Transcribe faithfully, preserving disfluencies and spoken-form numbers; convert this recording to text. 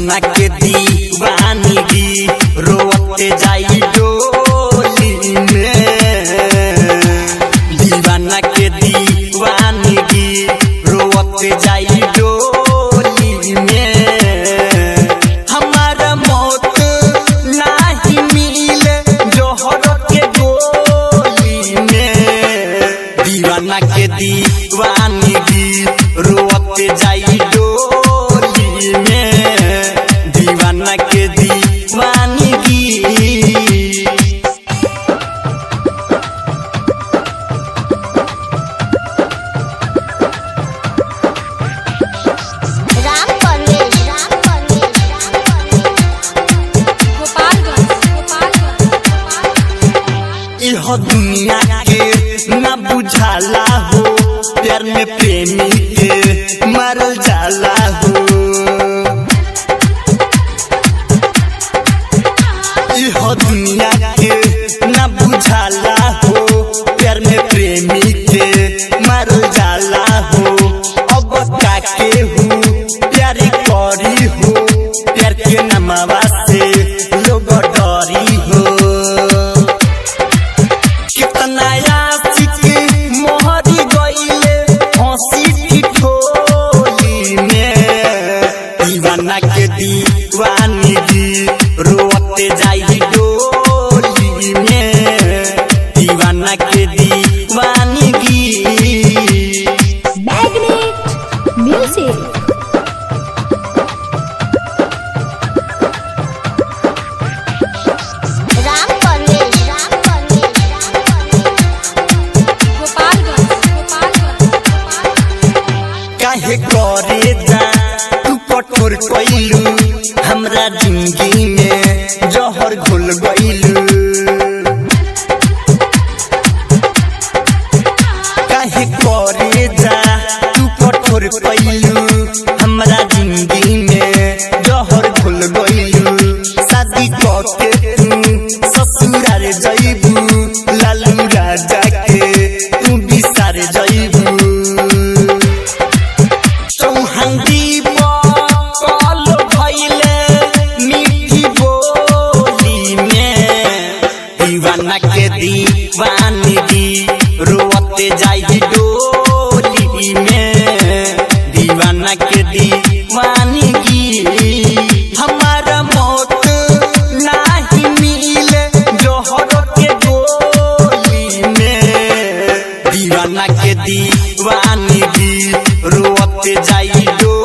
बना के दीवानगी रोते जाई डोली में, दीवाना के दीवानगी रोते जाई डोली में। हमारा मौत नहीं मिले जोहर के गोली में, दीवाना के दीवानगी रोते जाई डोली में, दीवाना के दीवानगी। यह दुनिया के ना बुझाला हो, प्यार में प्रेमी के मरल जाला हो। यह दुनिया के ना बुझाला हो, प्यार में प्रेमी के मरल जाला हो। अब काके हो प्यार करी हो, प्यार के नामवा से लोग डरी हो। दीवाना के दीवानगी रोते जाई डोली में, दीवाना के दीवानगी। Magnet music. काहे करे जा कठोर कइलू हमरा जिंदगी में जहर घोल गइलू, काहे करे जा तू कठोर कइलू हमरा जिंदगी में जहर घोल गइलू। शादी करके तू ससुराल जइबू, लालू राजा के तू बिसार जइबू। दीवाना के दीवानगी रोते जाई डोली में, दीवाना के दीवानगी। हमारा मौत नहीं मिले जोहर के गोली में, दीवाना के दीवानगी रोते जाई डोली।